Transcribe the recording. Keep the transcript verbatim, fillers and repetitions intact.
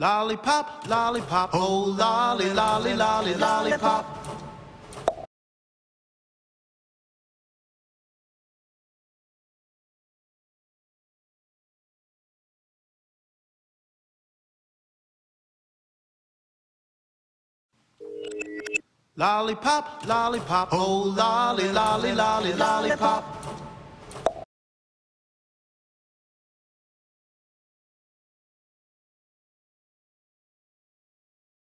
Lollipop, lollipop, oh lolly, lolly, lolly, lollipop. Lollipop, lollipop, oh lolly, lolly, lolly, lollipop.